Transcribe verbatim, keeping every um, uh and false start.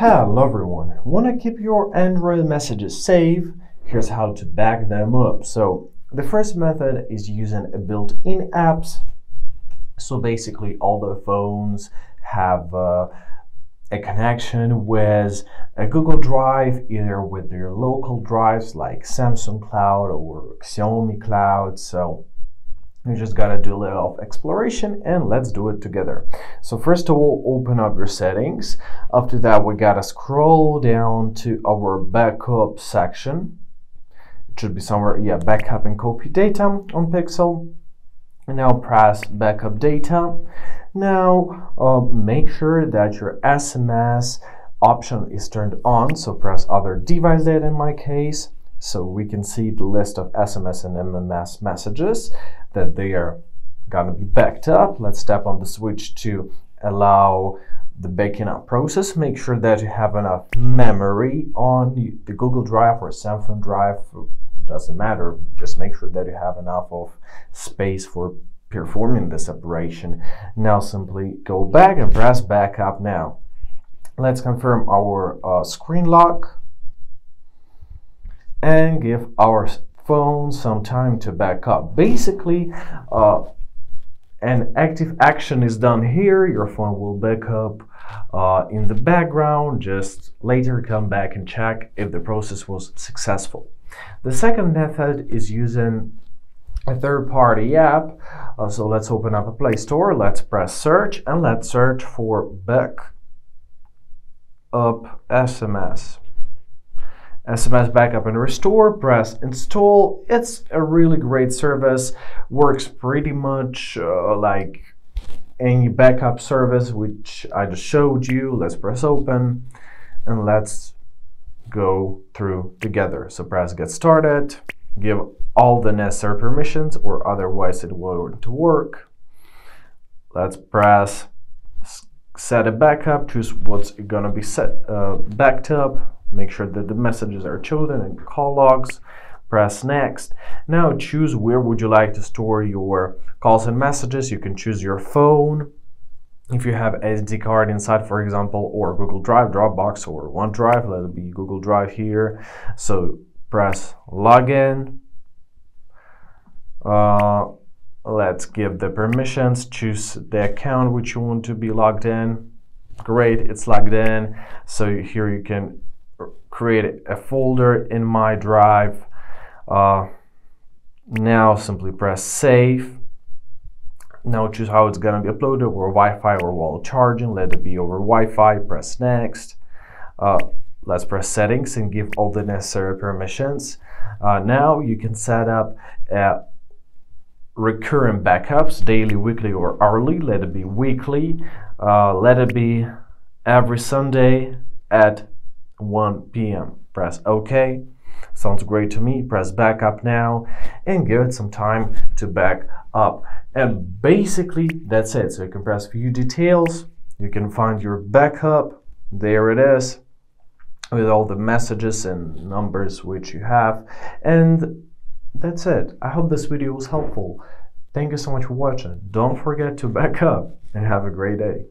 Hello everyone, want to keep your Android messages safe? Here's how to back them up. So the first method is using a built-in apps. So basically all the phones have uh, a connection with a Google Drive, either with their local drives like Samsung Cloud or Xiaomi Cloud. So you just gotta do a little exploration and let's do it together. So first of all, open up your settings. After that, we gotta scroll down to our backup section. It should be somewhere, yeah, backup and copy data on Pixel. And now press backup data. Now uh, make sure that your S M S option is turned on. So press other device data in my case. So we can see the list of S M S and M M S messages that they are gonna be backed up. Let's tap on the switch to allow the backing up process. Make sure that you have enough memory on the Google Drive or Samsung Drive, doesn't matter. Just make sure that you have enough of space for performing this operation. Now simply go back and press backup now. Let's confirm our uh, screen lock and give our phone some time to back up. Basically, uh, an active action is done here. Your phone will back up uh, in the background. Just later come back and check if the process was successful. The second method is using a third-party app. Uh, so let's open up a Play Store. Let's press search and let's search for back up S M S. S M S Backup and Restore, press install. It's a really great service, works pretty much uh, like any backup service which I just showed you. Let's press open and let's go through together. So press get started, give all the necessary permissions or otherwise it won't work. Let's press set a backup, choose what's gonna be set uh, backed up. Make sure that the messages are chosen and call logs. Press next. Now choose where would you like to store your calls and messages. You can choose your phone. If you have S D card inside, for example, or Google Drive, Dropbox, or OneDrive, let it be Google Drive here. So press login. Uh, let's give the permissions. Choose the account which you want to be logged in. Great, it's logged in. So here you can create a folder in my drive. Uh, now simply press save. Now choose how it's gonna be uploaded, over Wi-Fi or while charging. Let it be over Wi-Fi. Press next. Uh, let's press settings and give all the necessary permissions. Uh, now you can set up uh, recurrent backups, daily, weekly, or hourly. Let it be weekly. Uh, let it be every Sunday at one P M Press OK. Sounds great to me. Press backup now and give it some time to back up. And basically that's it. So you can press view details. You can find your backup. There it is with all the messages and numbers which you have. And that's it. I hope this video was helpful. Thank you so much for watching. Don't forget to back up and have a great day.